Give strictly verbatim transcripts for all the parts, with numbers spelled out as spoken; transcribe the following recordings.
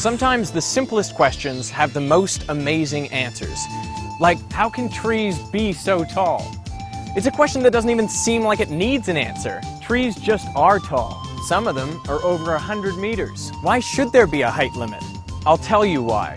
Sometimes the simplest questions have the most amazing answers. Like, how can trees be so tall? It's a question that doesn't even seem like it needs an answer. Trees just are tall. Some of them are over one hundred meters. Why should there be a height limit? I'll tell you why.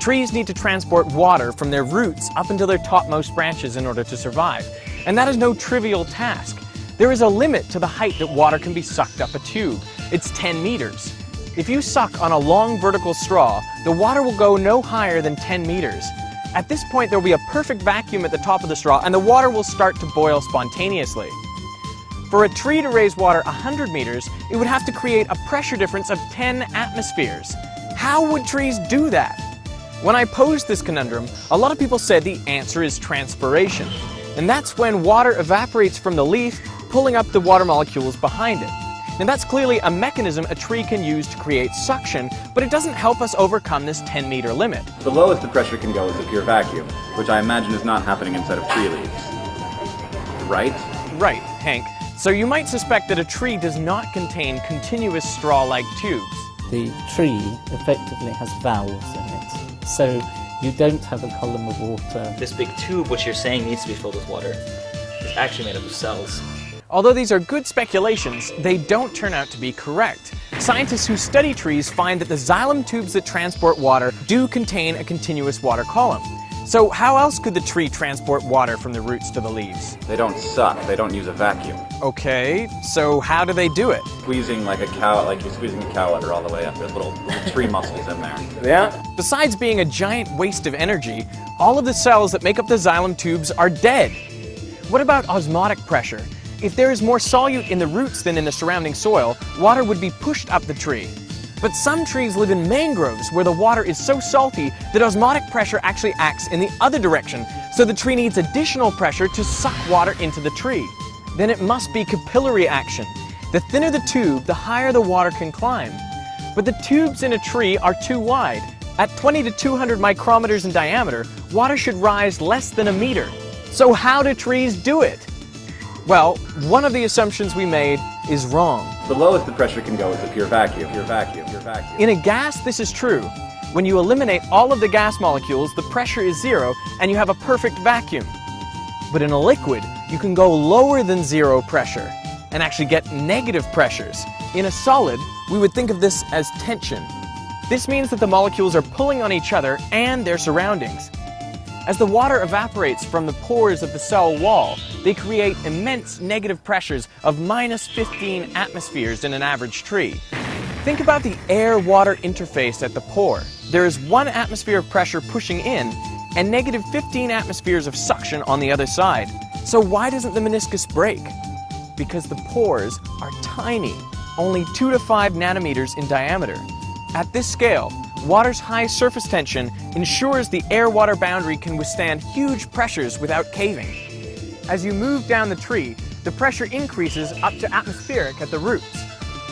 Trees need to transport water from their roots up until their topmost branches in order to survive. And that is no trivial task. There is a limit to the height that water can be sucked up a tube. It's ten meters. If you suck on a long vertical straw, the water will go no higher than ten meters. At this point, there will be a perfect vacuum at the top of the straw, and the water will start to boil spontaneously. For a tree to raise water one hundred meters, it would have to create a pressure difference of ten atmospheres. How would trees do that? When I posed this conundrum, a lot of people said the answer is transpiration. And that's when water evaporates from the leaf, pulling up the water molecules behind it. And that's clearly a mechanism a tree can use to create suction, but it doesn't help us overcome this ten meter limit. The lowest the pressure can go is a pure vacuum, which I imagine is not happening inside of tree leaves. Right? Right, Hank. So you might suspect that a tree does not contain continuous straw-like tubes. The tree effectively has valves in it, so you don't have a column of water. This big tube, which you're saying needs to be filled with water, is actually made up of cells. Although these are good speculations, they don't turn out to be correct. Scientists who study trees find that the xylem tubes that transport water do contain a continuous water column. So how else could the tree transport water from the roots to the leaves? They don't suck. They don't use a vacuum. Okay, so how do they do it? Squeezing like a cow, like you're squeezing a cow udder all the way up. There's little, little tree muscles in there. Yeah? Besides being a giant waste of energy, all of the cells that make up the xylem tubes are dead. What about osmotic pressure? If there is more solute in the roots than in the surrounding soil, water would be pushed up the tree. But some trees live in mangroves where the water is so salty that osmotic pressure actually acts in the other direction, so the tree needs additional pressure to suck water into the tree. Then it must be capillary action. The thinner the tube, the higher the water can climb. But the tubes in a tree are too wide. At twenty to two hundred micrometers in diameter, water should rise less than a meter. So how do trees do it? Well, one of the assumptions we made is wrong. The lowest the pressure can go is a pure vacuum, pure vacuum, pure vacuum. In a gas, this is true. When you eliminate all of the gas molecules, the pressure is zero, and you have a perfect vacuum. But in a liquid, you can go lower than zero pressure and actually get negative pressures. In a solid, we would think of this as tension. This means that the molecules are pulling on each other and their surroundings. As the water evaporates from the pores of the cell wall, they create immense negative pressures of minus fifteen atmospheres in an average tree. Think about the air-water interface at the pore. There is one atmosphere of pressure pushing in and negative fifteen atmospheres of suction on the other side. So why doesn't the meniscus break? Because the pores are tiny, only two to five nanometers in diameter. At this scale, water's high surface tension ensures the air-water boundary can withstand huge pressures without caving. As you move down the tree, the pressure increases up to atmospheric at the roots.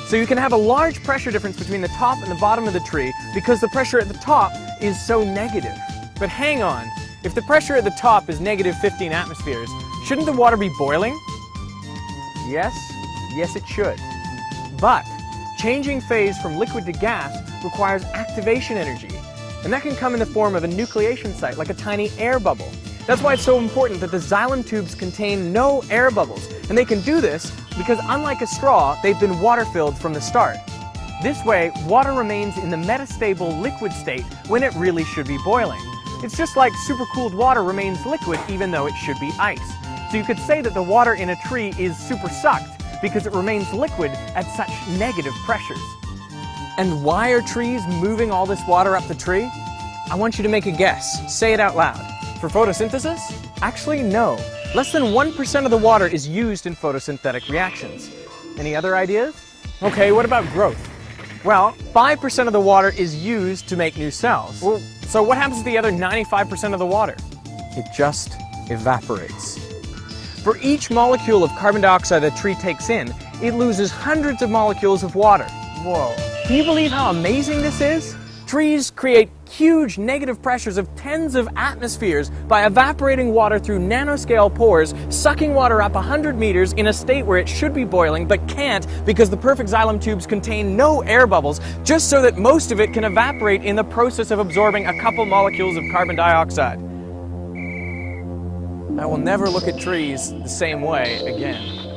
So you can have a large pressure difference between the top and the bottom of the tree because the pressure at the top is so negative. But hang on, if the pressure at the top is negative fifteen atmospheres, shouldn't the water be boiling? Yes, yes it should. But changing phase from liquid to gas requires activation energy, and that can come in the form of a nucleation site, like a tiny air bubble. That's why it's so important that the xylem tubes contain no air bubbles, and they can do this because, unlike a straw, they've been water-filled from the start. This way, water remains in the metastable liquid state when it really should be boiling. It's just like supercooled water remains liquid even though it should be ice. So you could say that the water in a tree is super-sucked because it remains liquid at such negative pressures. And why are trees moving all this water up the tree? I want you to make a guess. Say it out loud. For photosynthesis? Actually, no. Less than one percent of the water is used in photosynthetic reactions. Any other ideas? Okay, what about growth? Well, five percent of the water is used to make new cells. Well, so what happens to the other ninety-five percent of the water? It just evaporates. For each molecule of carbon dioxide the tree takes in, it loses hundreds of molecules of water. Whoa. Can you believe how amazing this is? Trees create huge negative pressures of tens of atmospheres by evaporating water through nanoscale pores, sucking water up one hundred meters in a state where it should be boiling but can't because the perfect xylem tubes contain no air bubbles, just so that most of it can evaporate in the process of absorbing a couple molecules of carbon dioxide. I will never look at trees the same way again.